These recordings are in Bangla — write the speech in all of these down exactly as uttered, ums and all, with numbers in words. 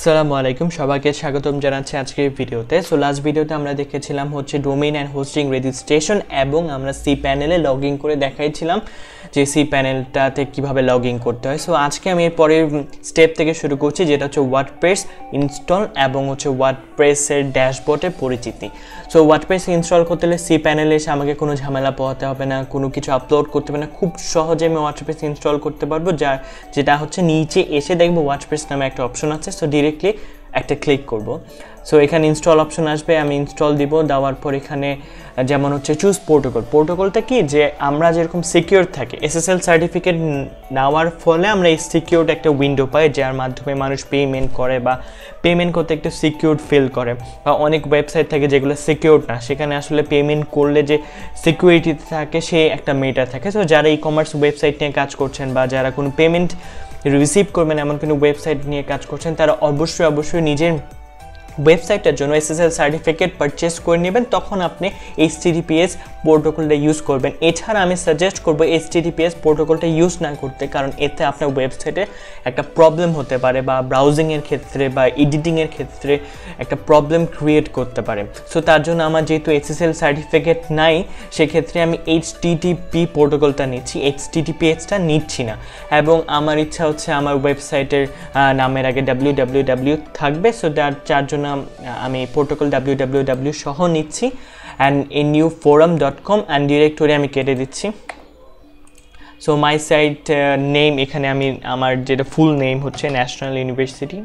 Assalamu alaikum সবাইকে স্বাগতম জানাচ্ছি আজকের ভিডিওতে সো লাস্ট ভিডিওতে আমরা দেখেছিলাম হচ্ছে ডোমেইন এন্ড হোস্টিং রেজিস্ট্রেশন এবং আমরা সি প্যানেলে লগইন করে দেখাইছিলাম যে সি প্যানেলটাতে কিভাবে লগইন করতে হয় সো আজকে আমি এর পরের স্টেপ থেকে শুরু করছি যেটা হচ্ছে ওয়ার্ডপ্রেস ইনস্টল এবং হচ্ছে ওয়ার্ডপ্রেসের ড্যাশবোর্ডের পরিচিতি সো ওয়ার্ডপ্রেস ইনস্টল করতে হলে সি প্যানেলে এসে আমাকে কোনো ঝামেলা পোহাতে হবে না কোনো কিছু আপলোড করতে হবে না খুব সহজে আমি ওয়ার্ডপ্রেস ইনস্টল করতে পারবো যা যেটা হচ্ছে নিচে এসে দেখব ওয়ার্ডপ্রেস নামে একটা অপশন আছে সো directly একটা ক্লিক করব সো এখানে ইনস্টল অপশন আসবে আমি ইনস্টল দিব দেওয়ার পর এখানে যেমন হচ্ছে চুজ প্রোটোকল প্রোটোকলটা কি যে আমরা যেরকম সিকিউর থাকে এসএসএল সার্টিফিকেট নেওয়ার ফলে আমরা সিকিউরড একটা উইন্ডো পাই যার মাধ্যমে মানুষ পেমেন্ট করে বা পেমেন্ট করতে একটু সিকিউরড ফিল করে বা অনেক ওয়েবসাইট থাকে যেগুলো সিকিউরড না সেখানে আসলে পেমেন্ট করলে যে সিকিউরিটি থাকে সেই একটা মেটার থাকে সো যারা ই কমার্স ওয়েবসাইট নিয়ে কাজ করছেন বা যারা কোনো পেমেন্ট রিসিভ করবেন এমন কোনো ওয়েবসাইট নিয়ে কাজ করছেন তারা অবশ্যই অবশ্যই নিজের ওয়েবসাইটটার জন্য এসএসএল সার্টিফিকেট পারচেস করে নেবেন তখন আপনি এইচটিটিপিএস প্রোটোকলটা ইউজ করবেন এছাড়া আমি সাজেস্ট করব এইচটিটিপিএস প্রোটোকলটা ইউজ না করতে কারণ এতে আপনার ওয়েবসাইটে একটা প্রবলেম হতে পারে বা ব্রাউজিংয়ের ক্ষেত্রে বা এডিটিংয়ের ক্ষেত্রে একটা প্রবলেম ক্রিয়েট করতে পারে সো তার জন্য আমার যেহেতু এসএসএল সার্টিফিকেট নাই সেক্ষেত্রে আমি এইচটিটিপি প্রোটোকলটা নিচ্ছি এইচটিটিপিএসটা নিচ্ছি না এবং আমার ইচ্ছা হচ্ছে আমার ওয়েবসাইটের নামের আগে ডাব্লিউ ডাব্লিউ ডাব্লিউ থাকবে সো তার যার জন্য আমি প্রোটোকল www সহ নিচ্ছি and a new forum dot com and directory আমি কেটে দিচ্ছি so my site uh, name এখানে আমি আমার যেটা full name হচ্ছে national university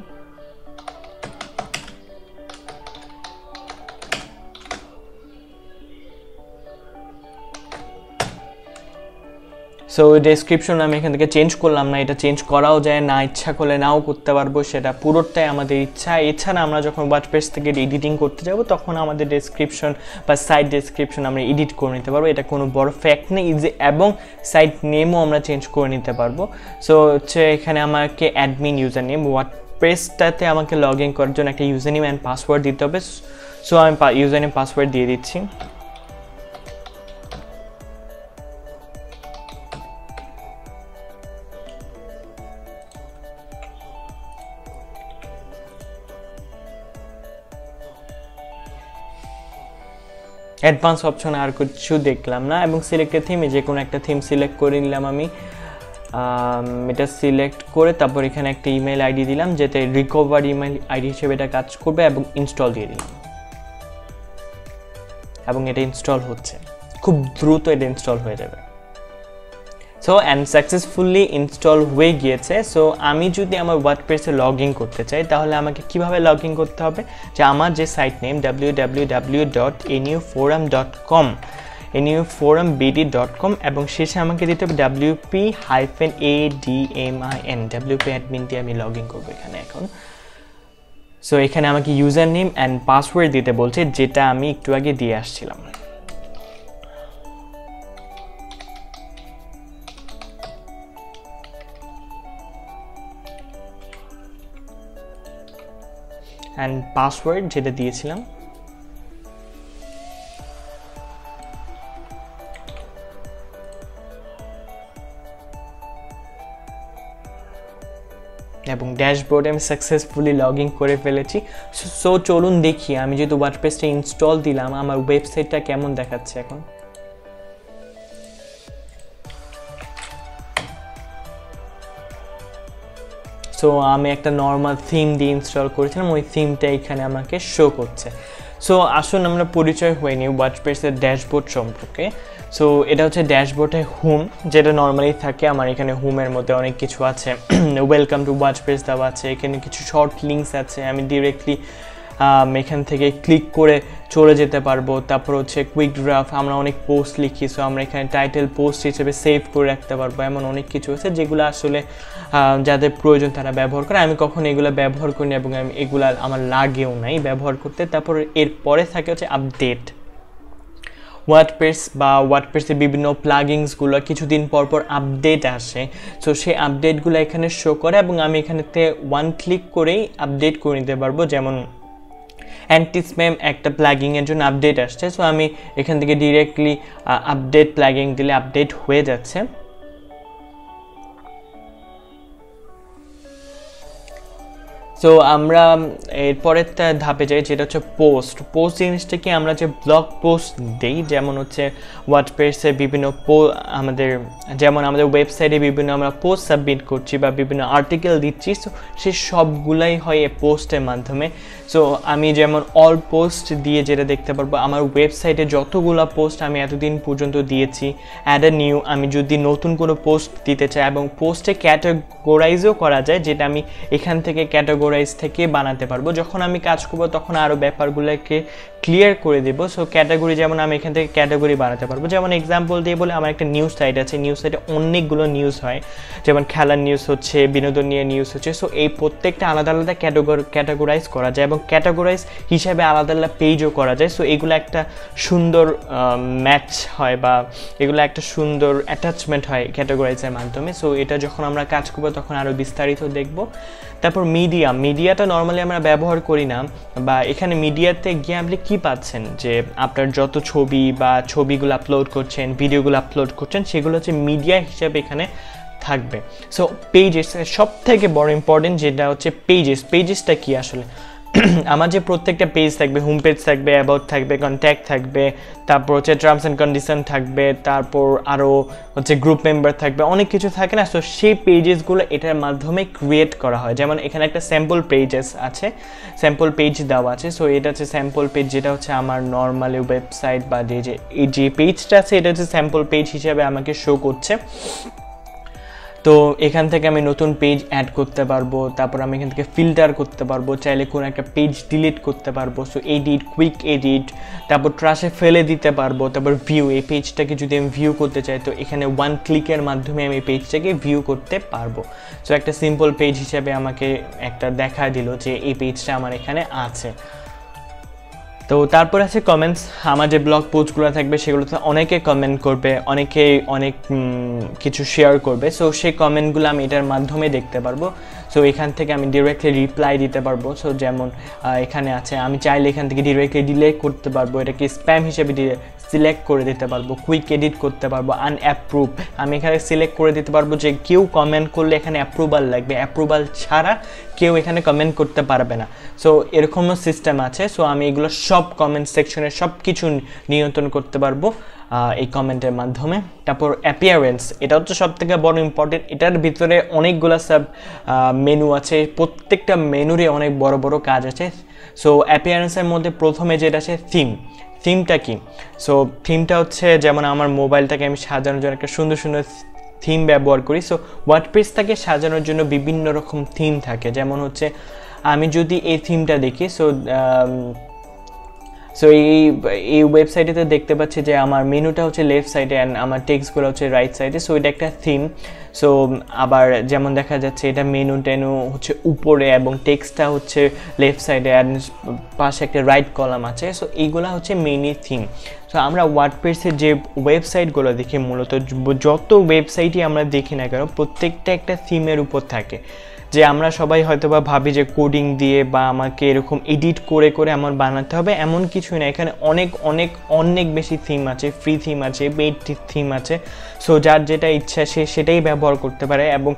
সো ডেসক্রিপশন আমি এখান থেকে চেঞ্জ করলাম না এটা চেঞ্জ করাও যায় না ইচ্ছা করলে নাও করতে পারবো সেটা পুরোটাই আমাদের ইচ্ছা এছাড়া আমরা যখন ওয়ার্ডপ্রেস থেকে এডিটিং করতে যাব তখন আমাদের ডেসক্রিপশন বা সাইট ডেসক্রিপশন আমরা এডিট করে নিতে পারবো এটা কোনো বড় ফ্যাক্ট নেই ইজি এবং সাইট নেমও আমরা চেঞ্জ করে নিতে পারবো সো হচ্ছে এখানে আমাকে অ্যাডমিন ইউজার নেম ওয়ার্ডপ্রেসটাতে আমাকে লগ ইন করার জন্য একটা ইউজার নেম অ্যান্ড পাসওয়ার্ড দিতে হবে সো আমি ইউজার নেম পাসওয়ার্ড দিয়ে দিচ্ছি অ্যাডভান্স অপশন আর কিছু দেখলাম না এবং সিলেক্টেড থিমে যে কোনো একটা থিম সিলেক্ট করে নিলাম আমি এটা সিলেক্ট করে তারপর এখানে একটা ইমেল আইডি দিলাম যেটা রিকভার ইমেল আইডি হিসেবে এটা কাজ করবে এবং ইনস্টল দিয়ে দিলাম এবং এটা ইনস্টল হচ্ছে খুব দ্রুত এটা ইনস্টল হয়ে যাবে সো অ্যান্ড সাকসেসফুলি ইনস্টল হয়ে গিয়েছে সো আমি যদি আমার ওয়ার্ডপ্রেসে লগ ইন করতে চাই তাহলে আমাকে কীভাবে লগ ইন করতে হবে যে আমার যে site name W W W dot anew forum dot com anew forum BD dot com এবং শেষে আমাকে দিতে হবে WP hyphen A D M I N WP admin দিয়ে আমি লগ ইন করবো এখানে এখন সো এখানে আমাকে ইউজার নেম অ্যান্ড পাসওয়ার্ড দিতে বলছে যেটা আমি একটু আগে দিয়ে আসছিলাম and password যেটা দিয়েছিলাম এবং ড্যাশবোর্ডে আমি সাকসেসফুলি লগ ইন করে ফেলেছি সো চলুন দেখি আমি যেহেতু ওয়ার্ডপ্রেসটা ইনস্টল দিলাম আমার ওয়েবসাইটটা কেমন দেখাচ্ছে এখন সো আমি একটা নর্মাল থিম দিয়ে ইনস্টল করেছিলাম ওই থিমটা এখানে আমাকে শো করছে সো আসুন আমরা পরিচয় হয়ে নিই ওয়ার্ডপ্রেসের ড্যাশবোর্ড সম্পর্কে সো এটা হচ্ছে ড্যাশবোর্ডে হোম যেটা নর্মালি থাকে আমার এখানে হোমের মধ্যে অনেক কিছু আছে ওয়েলকাম টু ওয়ার্ডপ্রেস দেওয়া আছে এখানে কিছু শর্ট লিঙ্কস আছে আমি ডিরেক্টলি এখান থেকে ক্লিক করে চলে যেতে পারবো তারপর হচ্ছে কুইক ড্রাফট আমরা অনেক পোস্ট লিখি সো আমরা এখানে টাইটেল পোস্ট হিসেবে সেভ করে রাখতে পারবো এমন অনেক কিছু আছে যেগুলো আসলে যাদের প্রয়োজন তারা ব্যবহার করে আমি কখনো এগুলো ব্যবহার করি না এবং আমি এগুলো আমার লাগেও নাই ব্যবহার করতে তারপর এরপরে থাকে হচ্ছে আপডেট ওয়ার্ডপ্রেস বা ওয়ার্ডপ্রেসের বিভিন্ন প্লাগিংসগুলো কিছুদিন পর পর আপডেট আসে সো সেই আপডেটগুলো এখানে শো করে এবং আমি এখানেতে ওয়ান ক্লিক করেই আপডেট করে নিতে পারবো যেমন অ্যান্টিসপ্যাম একটা প্লাগিংয়ের জন্য আপডেট আসছে সো আমি এখান থেকে ডিরেক্টলি আপডেট প্লাগিং দিলে আপডেট হয়ে যাচ্ছে সো আমরা এরপরের ধাপে যাই, যেটা হচ্ছে পোস্ট। পোস্ট জিনিসটাকে আমরা যে ব্লগ পোস্ট দেই, যেমন হচ্ছে ওয়ার্ডপ্রেসে বিভিন্ন পো আমাদের যেমন আমাদের ওয়েবসাইটে বিভিন্ন আমরা পোস্ট সাবমিট করছি বা বিভিন্ন আর্টিকেল দিচ্ছি, সো সে সবগুলাই হয় এই পোস্টের মাধ্যমে। সো আমি যেমন অল পোস্ট দিয়ে যেটা দেখতে পারবো আমার ওয়েবসাইটে যতগুলো পোস্ট আমি এতদিন পর্যন্ত দিয়েছি, অ্যাড এ নিউ। আমি যদি নতুন কোনো পোস্ট দিতে চাই এবং পোস্টে ক্যাটাগোরাইজও করা যায়, যেটা আমি এখান থেকে ক্যাটাগরি থেকে বানাতে পারবো। যখন আমি কাজ করবো তখন আরো ব্যাপারগুলোকে ক্লিয়ার করে দেবো। সো ক্যাটাগরি যেমন আমি এখান থেকে ক্যাটাগরি বানাতে পারবো, যেমন এক্সাম্পল দিয়ে বলে আমার একটা নিউজ সাইট আছে, নিউজ সাইটে অনেকগুলো নিউজ হয়, যেমন খেলার নিউজ হচ্ছে, বিনোদন নিয়ে নিউজ হচ্ছে। সো এই প্রত্যেকটা আলাদা আলাদা ক্যাটাগরি ক্যাটাগরাইজ করা যায় এবং ক্যাটাগরাইজ হিসাবে আলাদা আলাদা পেজও করা যায়। সো এগুলো একটা সুন্দর ম্যাচ হয় বা এগুলো একটা সুন্দর অ্যাটাচমেন্ট হয় ক্যাটাগরাইজের মাধ্যমে। সো এটা যখন আমরা কাজ করবো তখন আরও বিস্তারিত দেখবো। তারপর মিডিয়া, মিডিয়াটা নর্মালি আমরা ব্যবহার করি না, বা এখানে মিডিয়াতে গিয়ে আপনি কী পাচ্ছেন যে আপনার যত ছবি বা ছবিগুলো আপলোড করছেন, ভিডিওগুলো আপলোড করছেন, সেগুলো হচ্ছে মিডিয়া হিসাবে এখানে থাকবে। সো পেজেস, সব থেকে বড় ইম্পর্টেন্ট যেটা হচ্ছে পেজেস। পেজেসটা কী আসলে? আমার যে প্রত্যেকটা পেজ থাকবে, হোম পেজ থাকবে, অ্যাবাউট থাকবে, কন্ট্যাক্ট থাকবে, তারপর হচ্ছে টার্মস অ্যান্ড কন্ডিশন থাকবে, তারপর আরও হচ্ছে গ্রুপ মেম্বার থাকবে, অনেক কিছু থাকে না। সো সেই পেজেসগুলো এটার মাধ্যমে ক্রিয়েট করা হয়। যেমন এখানে একটা স্যাম্পল পেজেস আছে, স্যাম্পল পেজ দেওয়া আছে। সো এটা হচ্ছে স্যাম্পল পেজ, যেটা হচ্ছে আমার নর্মালি ওয়েবসাইট বা যে এই যে পেজটা আছে এটা হচ্ছে স্যাম্পল পেজ হিসাবে আমাকে শো করছে। তো এখান থেকে আমি নতুন পেজ অ্যাড করতে পারবো, তারপর আমি এখান থেকে ফিল্টার করতে পারবো, চাইলে কোনো একটা পেজ ডিলিট করতে পারবো। সো এডিট, কুইক এডিট, তারপর ট্রাশে ফেলে দিতে পারবো, তারপর ভিউ। এই পেজটাকে যদি আমি ভিউ করতে চাই তো এখানে ওয়ান ক্লিকের মাধ্যমে আমি পেজটাকে ভিউ করতে পারবো। সো একটা সিম্পল পেজ হিসাবে আমাকে একটা দেখা দিল যে এই পেজটা আমার এখানে আছে। তো তারপর আছে কমেন্টস। আমার যে ব্লগ পোস্টগুলো থাকবে সেগুলোতে অনেকে কমেন্ট করবে, অনেকেই অনেক কিছু শেয়ার করবে। সো সেই কমেন্টগুলো আমি এটার মাধ্যমে দেখতে পারবো। সো এখান থেকে আমি ডিরেক্টলি রিপ্লাই দিতে পারবো। সো যেমন এখানে আছে, আমি চাইলে এখান থেকে ডিরেক্টলি ডিলেট করতে পারবো, এটাকে স্প্যাম হিসেবে সিলেক্ট করে দিতে পারবো, কুইক এডিট করতে পারবো, আনঅ্যাপ্রুভ আমি এখানে সিলেক্ট করে দিতে পারবো যে কেউ কমেন্ট করলে এখানে অ্যাপ্রুভাল লাগবে, অ্যাপ্রুভাল ছাড়া কেউ এখানে কমেন্ট করতে পারবে না। সো এরকমও সিস্টেম আছে। সো আমি এগুলো সব কমেন্ট সেকশনে সব কিছু নিয়ন্ত্রণ করতে পারবো এই কমেন্টের মাধ্যমে। তারপর অ্যাপিয়ারেন্স, এটা হচ্ছে সব থেকে বড় ইম্পর্টেন্ট। এটার ভিতরে অনেকগুলো সব মেনু আছে, প্রত্যেকটা মেনুরই অনেক বড় বড় কাজ আছে। সো অ্যাপিয়ারেন্সের মধ্যে প্রথমে যেটা আছে থিম। থিমটা কি? সো থিমটা হচ্ছে যেমন আমার মোবাইলটাকে আমি সাজানোর জন্য একটা সুন্দর সুন্দর থিম ব্যবহার করি। সো ওয়ার্ডপ্রেসটাকে সাজানোর জন্য বিভিন্ন রকম থিম থাকে। যেমন হচ্ছে আমি যদি এই থিমটা দেখি, সো সো এই এই ওয়েবসাইটেতে দেখতে পাচ্ছি যে আমার মেনুটা হচ্ছে লেফট সাইডে অ্যান্ড আমার টেক্সটগুলো হচ্ছে রাইট সাইডে। সো এটা একটা থিম। সো আবার যেমন দেখা যাচ্ছে এটা মেনু টেনু হচ্ছে উপরে এবং টেক্সটটা হচ্ছে লেফট সাইডে অ্যান্ড পাশে একটা রাইট কলাম আছে। সো এইগুলো হচ্ছে মেইনলি থিম। সো আমরা ওয়ার্ডপ্রেসের যে ওয়েবসাইটগুলো দেখি, মূলত যত ওয়েবসাইটই আমরা দেখি না কেন প্রত্যেকটা একটা থিমের উপর থাকে। যে আমরা সবাই হয়তো বা ভাবি যে কোডিং দিয়ে বা আমাকে এরকম এডিট করে করে আমার বানাতে হবে, এমন কিছুই না। এখানে অনেক অনেক অনেক বেশি থিম আছে, ফ্রি থিম আছে, পেইড থিম আছে। সো যার যেটা ইচ্ছা সে সেটাই ব্যবহার করতে পারে। এবং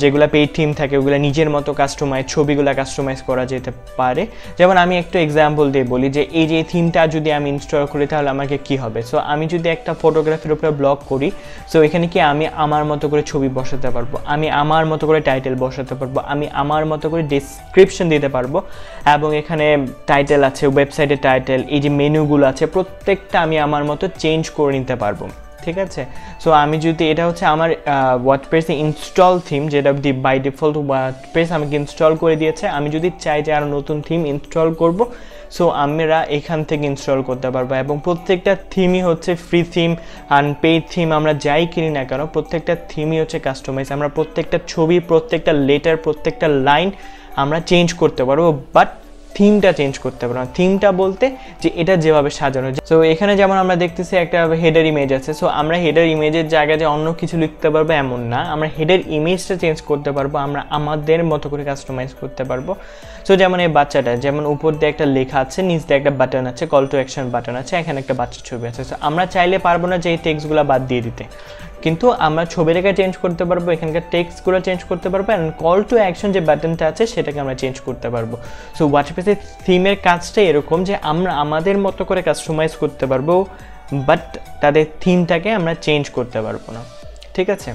যেগুলো পেইড থিম থাকে ওগুলো নিজের মতো কাস্টমাইজ, ছবিগুলো কাস্টমাইজ করা যেতে পারে। যেমন আমি একটু এক্সাম্পল দিয়ে বলি যে এই যে থিমটা যদি আমি ইনস্টল করি তাহলে আমাকে কি হবে। সো আমি যদি একটা ফটোগ্রাফির উপরে ব্লগ করি, সো এখানে কি আমি আমার মতো করে ছবি বসাতে পারবো, আমি আমার মতো করে টাইটেল বসাতে পারবো, আমি আমার মতো করে ডেসক্রিপশন দিতে পারবো। এবং এখানে টাইটেল আছে, ওয়েবসাইটে টাইটেল, এই যে মেনুগুলো আছে প্রত্যেকটা আমি আমার মতো চেঞ্জ করে নিতে পারবো, ঠিক আছে। সো আমি যদি, এটা হচ্ছে আমার ওয়ার্ডপ্রেস ইনস্টল থিম, যেটা বাই ডিফল্ট ওয়ার্ডপ্রেস আমাকে ইনস্টল করে দিয়েছে। আমি যদি চাই যে আরও নতুন থিম ইনস্টল করব, সো আমরা এখান থেকে ইনস্টল করতে পারবো। এবং প্রত্যেকটা থিমই হচ্ছে ফ্রি থিম, আনপেইড থিম, আমরা যাই কিনি না কেন প্রত্যেকটা থিমই হচ্ছে কাস্টমাইজ। আমরা প্রত্যেকটা ছবি, প্রত্যেকটা লেটার, প্রত্যেকটা লাইন আমরা চেঞ্জ করতে পারবো, বাট থিমটা চেঞ্জ করতে পারবো না। থিমটা বলতে যে এটা যেভাবে সাজানো। সো এখানে যেমন আমরা দেখতেছি একটা হেডার ইমেজ আছে। সো আমরা হেডার ইমেজের জায়গায় যে অন্য কিছু লিখতে পারবো এমন না, আমরা হেডার ইমেজটা চেঞ্জ করতে পারবো, আমরা আমাদের মতো করে কাস্টমাইজ করতে পারবো। সো যেমন এই বাচ্চাটা, যেমন উপর দিয়ে একটা লেখা আছে, নিচ দিয়ে একটা বাটন আছে, কল টু অ্যাকশন বাটন আছে, এখানে একটা বাচ্চার ছবি আছে। সো আমরা চাইলে পারবো না যে এই টেক্সটগুলো বাদ দিয়ে দিতে, কিন্তু আমরা ছবিটাকে চেঞ্জ করতে পারবো, এখানকার টেক্সটগুলো চেঞ্জ করতে পারবো, এন্ড কল টু অ্যাকশন যে বাটনটা আছে সেটাকে আমরা চেঞ্জ করতে পারবো। সো ওয়ার্ডপ্রেসের থিমের কাজটা এরকম যে আমরা আমাদের মতো করে কাস্টমাইজ করতে পারবো, বাট তাদের থিমটাকে আমরা চেঞ্জ করতে পারবো না, ঠিক আছে।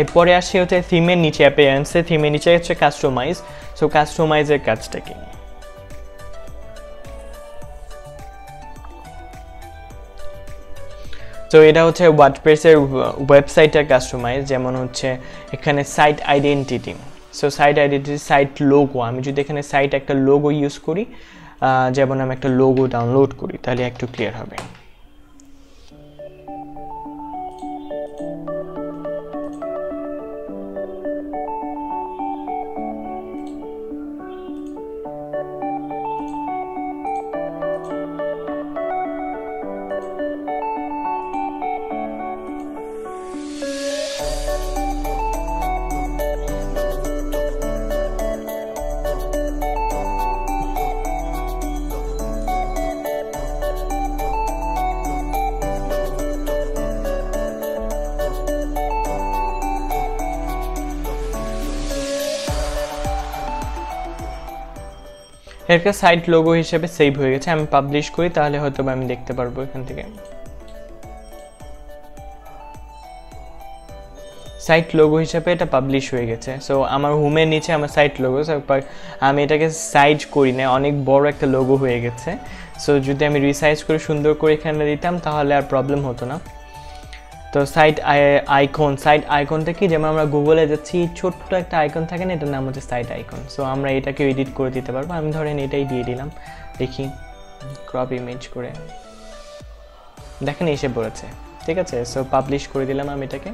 এরপরে আসে হচ্ছে থিমের নিচে অ্যাপিয়ারেন্সে, থিমের নিচে হচ্ছে কাস্টমাইজ। সো কাস্টমাইজের কাজটা কি? তো এটা হচ্ছে ওয়ার্ডপ্রেসের ওয়েবসাইটের কাস্টমাইজ, যেমন হচ্ছে এখানে site identity. So site identity, site logo. আমি যদি এখানে সাইট একটা লোগো ইউজ করি, যেমন আমি একটা লোগো ডাউনলোড করি, তাহলে একটু ক্লিয়ার হবে। একটা সাইট লোগো হিসেবে সেভ হয়ে গেছে। আমি পাবলিশ করি, তাহলে হয়তো আমি দেখতে পারবো এখান থেকে সাইট লোগো হিসেবে এটা পাবলিশ হয়ে গেছে। সো আমার হোমের নিচে আমার সাইট লোগো, আমি এটাকে সাইজ করি না, অনেক বড় একটা লোগো হয়ে গেছে। সো যদি আমি রিসাইজ করে সুন্দর করে এখানে দিতাম তাহলে আর প্রবলেম হতো না। তো সাইট আইকন, সাইট আইকনটা কি? যেমন আমরা গুগলে যাচ্ছি, ছোট্ট একটা আইকন থাকে না, এটার নাম হচ্ছে সাইট আইকন। সো আমরা এটাকে এডিট করে দিতে পারবো। আমি ধরেন এটাই দিয়ে দিলাম, দেখি ক্রপ ইমেজ করে, দেখেন এসে পড়েছে, ঠিক আছে। সো পাবলিশ করে দিলাম আমি এটাকে।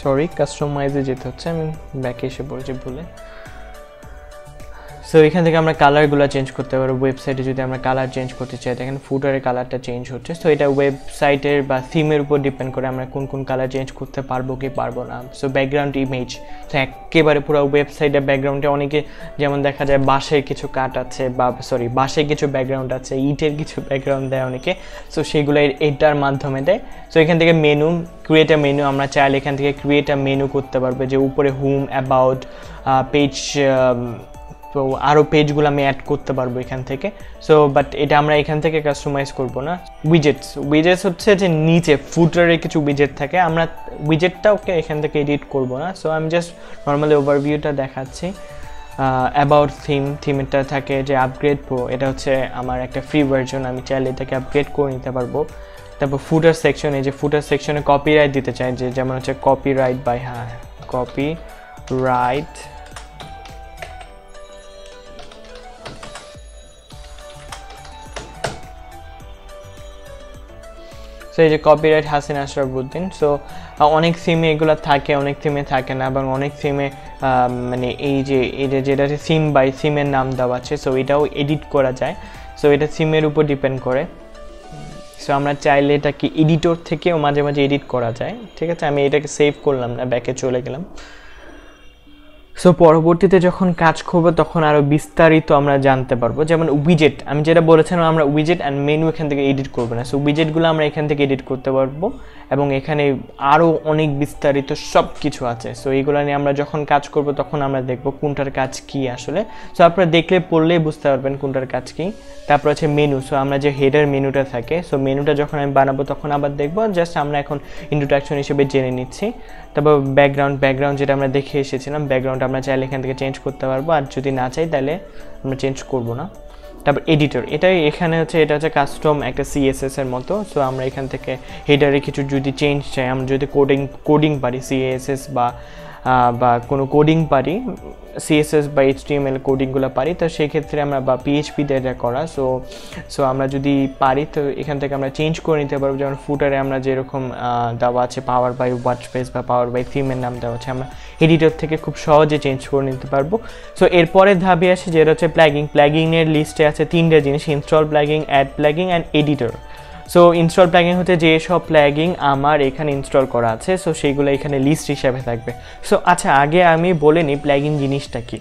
সরি, কাস্টমাইজে যেতে হচ্ছে, আমি ব্যাকে এসে পড়েছি ভুলে। সো এখান থেকে আমরা কালারগুলো চেঞ্জ করতে পারবো। ওয়েবসাইটে যদি আমরা কালার চেঞ্জ করতে চাই, দেখেন ফুটারের কালারটা চেঞ্জ হচ্ছে। সো এটা ওয়েবসাইটের বা থিমের উপর ডিপেন্ড করে আমরা কোন কোন কালার চেঞ্জ করতে পারবো কি পারবো না। সো ব্যাকগ্রাউন্ড ইমেজ, তো একেবারে পুরো ওয়েবসাইটের ব্যাকগ্রাউন্ডে অনেকে, যেমন দেখা যায় বাঁশের কিছু কাট আছে, বা সরি বাঁশের কিছু ব্যাকগ্রাউন্ড আছে, ইটের কিছু ব্যাকগ্রাউন্ড দেয় অনেকে। সো সেগুলো এটার মাধ্যমে দেয়। সো এখান থেকে মেনু, ক্রিয়েট আ মেনু, আমরা চাইলে এখান থেকে ক্রিয়েট আ মেনু করতে পারবো, যে উপরে হোম, অ্যাবাউট, পেজ, তো আরও পেজগুলো আমি অ্যাড করতে পারবো এখান থেকে। সো বাট এটা আমরা এখান থেকে কাস্টমাইজ করবো না। উইজেটস, উইজেটস হচ্ছে যে নিচে ফুটারের কিছু উইজেট থাকে, আমরা উইজেটটাকে এখান থেকে এডিট করবো না। সো আমি জাস্ট নর্মালি ওভারভিউটা দেখাচ্ছি। অ্যাবাউট থিম, থিমটা থাকে যে আপগ্রেড প্রো, এটা হচ্ছে আমার একটা ফ্রি ভার্জন, আমি চাইলে এটাকে আপগ্রেড করে নিতে পারবো। তারপর ফুটার সেকশনে, যে ফুটার সেকশনে কপিরাইট দিতে চাই, যে যেমন হচ্ছে কপিরাইট বাই, হ্যাঁ কপিরাইট সো এই যে কপিরাইট হাসান আশরাফ উদ্দিন। সো অনেক থিমে এগুলো থাকে, অনেক থিমে থাকে না, এবং অনেক থিমে মানে এই যে এটা যেটা আছে থিম বাই, থিমের নাম দেওয়া আছে। সো এটাও এডিট করা যায়। সো এটা থিমের উপর ডিপেন্ড করে। সো আমরা চাইলে এটাকে এডিটর থেকেও মাঝে মাঝে এডিট করা যায়, ঠিক আছে। আমি এটাকে সেভ করলাম না, ব্যাকে চলে গেলাম। সো পরবর্তীতে যখন কাজ করবো তখন আরও বিস্তারিত আমরা জানতে পারবো। যেমন উইজেট, আমি যেটা বলেছিলাম আমরা উইজেট অ্যান্ড মেনু এখান থেকে এডিট করবো না। সো উইজেটগুলো আমরা এখান থেকে এডিট করতে পারবো, এবং এখানে আরও অনেক বিস্তারিত সব কিছু আছে। সো এইগুলো নিয়ে আমরা যখন কাজ করবো তখন আমরা দেখবো কোনটার কাজ কী আসলে। সো আপনারা দেখলে পড়লেই বুঝতে পারবেন কোনটার কাজ কী। তারপর আছে মেনু। সো আমরা যে হেডার মেনুটা থাকে, সো মেনুটা যখন আমি বানাবো তখন আবার দেখবো। জাস্ট আমরা এখন ইন্ট্রোডাকশন হিসেবে জেনে নিচ্ছি। তারপর ব্যাকগ্রাউন্ড, ব্যাকগ্রাউন্ড যেটা আমরা দেখে এসেছিলাম, ব্যাকগ্রাউন্ড আমরা চাইলে এখান থেকে চেঞ্জ করতে পারবো, আর যদি না চাই তাহলে আমরা চেঞ্জ করবো না। তারপর এডিটর, এটাই এখানে হচ্ছে, এটা হচ্ছে কাস্টম একটা সিএসএস এর মতো। সো আমরা এখান থেকে হেডারে কিছু যদি চেঞ্জ চাই, আমরা যদি কোডিং কোডিং পারি সিএসএস বা বা কোনো কোডিং পারি, সিএসএস বা এইচটিএমএল কোডিংগুলো পারি, তো সেক্ষেত্রে আমরা বা পিএইচপি দিয়ে এটা করা। সো সো আমরা যদি পারি তো এখান থেকে আমরা চেঞ্জ করে নিতে পারবো। যেমন ফুটারে আমরা যেরকম দেওয়া আছে পাওয়ার বাই ওয়ার্ডপ্রেস বা পাওয়ার বাই থিমের নাম দেওয়া আছে, আমরা এডিটর থেকে খুব সহজে চেঞ্জ করে নিতে পারবো। সো এরপরে ধাপে আসে যেটা হচ্ছে প্ল্যাগিং। প্ল্যাগিংয়ের লিস্টে আছে তিনটে জিনিস: install plugin, add plugin and editor. So install plugin হচ্ছে যেসব প্ল্যাগিং আমার এখানে ইনস্টল করা আছে, সো সেইগুলো এখানে লিস্ট হিসাবে থাকবে। সো আচ্ছা, আগে আমি বলে নিই প্ল্যাগিং জিনিসটা কী।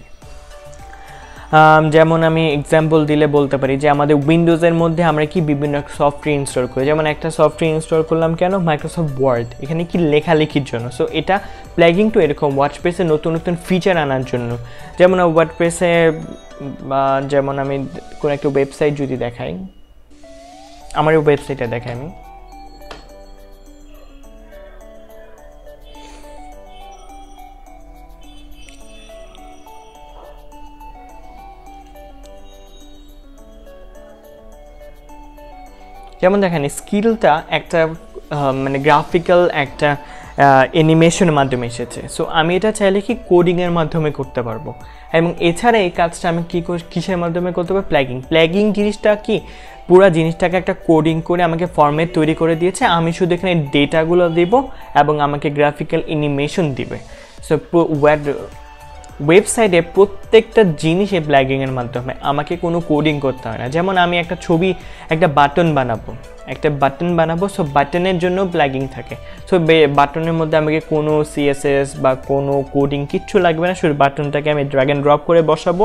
যেমন আমি এক্সাম্পল দিলে বলতে পারি যে আমাদের উইন্ডোজের মধ্যে আমরা কি বিভিন্ন সফটওয়্যার ইনস্টল করি, যেমন একটা সফটওয়্যার ইনস্টল করলাম কেন, মাইক্রোসফট ওয়ার্ড, এখানে কি লেখালেখির জন্য। সো এটা প্লাগিন টু এরকম ওয়ার্ডপ্রেসে নতুন নতুন ফিচার আনার জন্য। যেমন ওয়ার্ডপ্রেসে যেমন আমি কোনো একটা ওয়েবসাইট যদি দেখাই, আমার এই ওয়েবসাইটটা দেখাই আমি, যেমন দেখেন স্কিলটা একটা মানে গ্রাফিক্যাল একটা অ্যানিমেশনের মাধ্যমে এসেছে। সো আমি এটা চাইলে কি কোডিংয়ের মাধ্যমে করতে পারবো, এবং এছাড়া এই কাজটা আমি কী কিসের মাধ্যমে করতে পারবো, প্ল্যাগিং। প্ল্যাগিং জিনিসটা কি পুরো জিনিসটাকে একটা কোডিং করে আমাকে ফর্মেট তৈরি করে দিয়েছে, আমি শুধু এখানে ডেটাগুলো দেব এবং আমাকে গ্রাফিক্যাল অ্যানিমেশন দিবে। সো ওয়েব ওয়েবসাইটে প্রত্যেকটা জিনিস এই প্ল্যাগিংয়ের মাধ্যমে, আমাকে কোনো কোডিং করতে হয় না। যেমন আমি একটা ছবি একটা বাটন বানাবো একটা বাটন বানাবো সো বাটনের জন্য প্ল্যাগিং থাকে। সো বাটনের মধ্যে আমাকে কোনো সিএসএস বা কোনো কোডিং কিচ্ছু লাগবে না, শুধু বাটনটাকে আমি ড্র্যাগ অ্যান্ড ড্রপ করে বসাবো,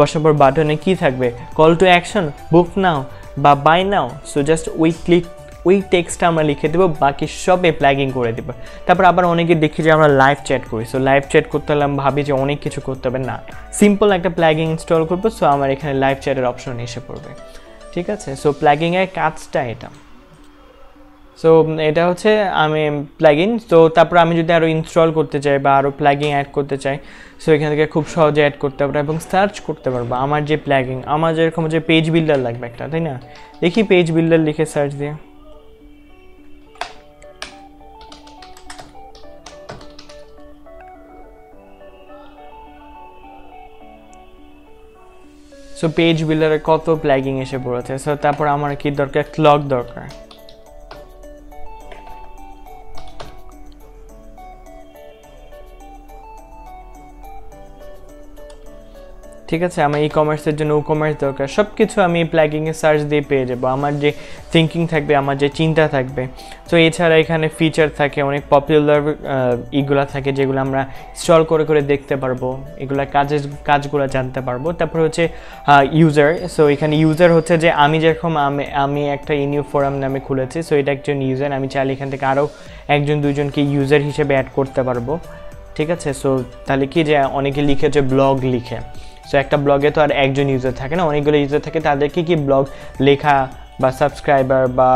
বসাবোর বাটনে কি থাকবে, call to action, book now বা বাই নাও। সো জাস্ট ওই ক্লিক ওই টেক্সটটা আমরা লিখে দেবো, বাকি সব এ প্ল্যাগিং করে দেবো। তারপর আবার অনেকে দেখি যে আমরা লাইভ চ্যাট করি, সো লাইভ চ্যাট করতে হলে আমি ভাবি যে অনেক কিছু করতে হবে, না সিম্পল একটা প্ল্যাগিং ইনস্টল করবো। সো আমার এখানে লাইভ চ্যাটের অপশন এসে পড়বে, ঠিক আছে। সো প্ল্যাগিংয়ের কাজটা এটা। সো এটা হচ্ছে আমি প্ল্যাগিং। তো তারপর আমি যদি আরও ইনস্টল করতে চাই বা আরও প্ল্যাগিং অ্যাড করতে চাই, সো এখান থেকে খুব সহজে অ্যাড করতে পারবো এবং সার্চ করতে পারবো আমার যে প্ল্যাগিং, আমার যেরকম যে পেজ বিল্ডার লাগবে একটা, তাই না? দেখি পেজ বিল্ডার লিখে সার্চ দিয়ে, সো পেজ বিল্ডারে কত প্ল্যাগিং এসে পড়েছে। সো তারপর আমার কি দরকার, ক্লক দরকার। ঠিক আছে, আমার ই কমার্সের জন্য ও কমার্স দরকার। সব কিছু আমি প্ল্যাগিংয়ে সার্চ দিয়ে পেয়ে যাবো, আমার যে থিঙ্কিং থাকবে, আমার যে চিন্তা থাকবে। সো এছাড়া এখানে ফিচার থাকে, অনেক পপুলার ইগুলা থাকে যেগুলো আমরা ইনস্টল করে করে দেখতে পারবো, এগুলা কাজের কাজগুলো জানতে পারবো। তারপর হচ্ছে ইউজার। সো এখানে ইউজার হচ্ছে যে আমি যেরকম আমি আমি একটা ইনিউ ফোরাম নামে খুলেছি, সো এটা একজন ইউজার। আমি চাইলে এখান থেকে আরও একজন দুজনকে ইউজার হিসেবে অ্যাড করতে পারবো, ঠিক আছে। সো তাহলে কি যে অনেকে লিখে যে ব্লগ লিখে, সো একটা ব্লগে তো আর একজন ইউজার থাকে না, অনেকগুলো ইউজার থাকে, তাদেরকে কি ব্লগ লেখা বা সাবস্ক্রাইবার বা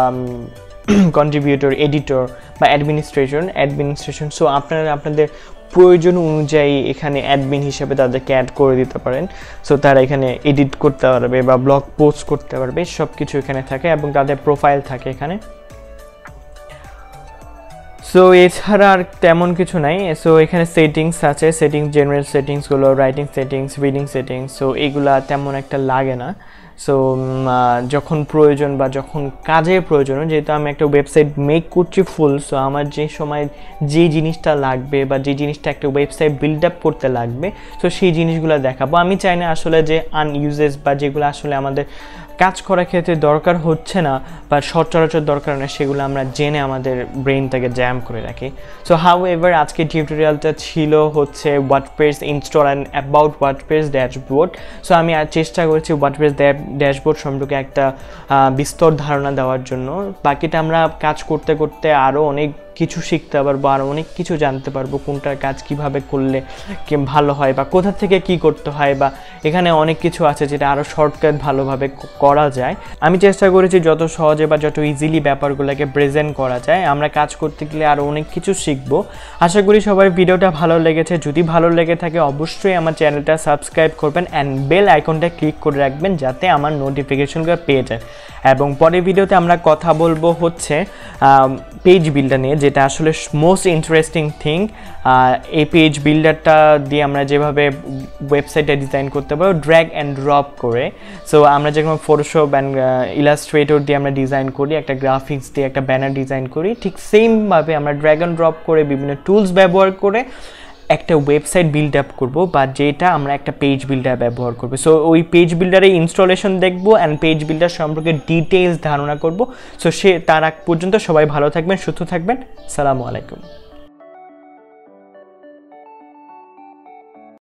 কন্ট্রিবিউটর, এডিটর বা অ্যাডমিনিস্ট্রেশন অ্যাডমিনিস্ট্রেশন সো আপনারা আপনাদের প্রয়োজন অনুযায়ী এখানে অ্যাডমিন হিসেবে তাদেরকে অ্যাড করে দিতে পারেন। সো তারা এখানে এডিট করতে পারবে বা ব্লগ পোস্ট করতে পারবে, সব কিছু এখানে থাকে এবং তাদের প্রোফাইল থাকে এখানে। সো এছাড়া আর তেমন কিছু নাই। সো এখানে সেটিংস আছে, সেটিংস জেনারেল সেটিংসগুলো, writing settings, reading settings, so এগুলা তেমন একটা লাগে না। সো যখন প্রয়োজন বা যখন কাজের প্রয়োজন, যেহেতু আমি একটা ওয়েবসাইট মেক করছি ফুল, সো আমার যে সময় যে জিনিসটা লাগবে বা যে জিনিসটা একটা ওয়েবসাইট বিল্ড আপ করতে লাগবে, সো সেই জিনিসগুলো দেখাবো। আমি চাই না আসলে যে আনইউজেস বা যেগুলো আসলে আমাদের কাজ করার ক্ষেত্রে দরকার হচ্ছে না বা সচরাচর দরকার না, সেগুলো আমরা জেনে আমাদের ব্রেনটাকে জ্যাম করে রাখি। সো হাউ এভার আজকে টিউটোরিয়ালটা ছিল হচ্ছে WordPress install and about WordPress dashboard. So আমি চেষ্টা করছি ওয়ার্ডপ্রেস ড্যাশবোর্ড সম্পর্কে একটা বিস্তর ধারণা দেওয়ার জন্য। বাকিটা আমরা কাজ করতে করতে আরও অনেক কিছু শিখতে পারবো, আর অনেক কিছু জানতে পারবো, কোনটার কাজ কিভাবে করলে ভালো হয় বা কোথা থেকে কি করতে হয়, বা এখানে অনেক কিছু আছে যেটা আরও শর্টকাট ভালোভাবে করা যায়। আমি চেষ্টা করেছি যত সহজে বা যত ইজিলি ব্যাপারগুলোকে প্রেজেন্ট করা যায়। আমরা কাজ করতে গেলে আরও অনেক কিছু শিখবো। আশা করি সবার ভিডিওটা ভালো লেগেছে। যদি ভালো লেগে থাকে অবশ্যই আমার চ্যানেলটা সাবস্ক্রাইব করবেন অ্যান্ড বেল আইকনটা ক্লিক করে রাখবেন যাতে আমার নোটিফিকেশনগুলো পেয়ে যায়। এবং পরের ভিডিওতে আমরা কথা বলবো হচ্ছে পেজ বিল্ডার নিয়ে, যেটা আসলে মোস্ট ইন্টারেস্টিং থিং। এই পেজ বিল্ডারটা দিয়ে আমরা যেভাবে ওয়েবসাইটটা ডিজাইন করতে পারবো ড্র্যাগ অ্যান্ড ড্রপ করে। সো আমরা যেরকম ফটোশপ অ্যান্ড ইলাস্ট্রেটর দিয়ে আমরা ডিজাইন করি, একটা গ্রাফিক্স দিয়ে একটা ব্যানার ডিজাইন করি, ঠিক সেমভাবে আমরা ড্র্যাগ অ্যান্ড ড্রপ করে বিভিন্ন টুলস ব্যবহার করে একটা ওয়েবসাইট বিল্ড আপ করবো, বা যেটা আমরা একটা পেজ বিল্ডার ব্যবহার করবো। সো ওই পেজ বিল্ডারের ইনস্টলেশন দেখবো অ্যান্ড পেজ বিল্ডার সম্পর্কে ডিটেলস ধারণা করবো। সো সে তার আগ পর্যন্ত সবাই ভালো থাকবেন, সুস্থ থাকবেন। আসসালামু আলাইকুম।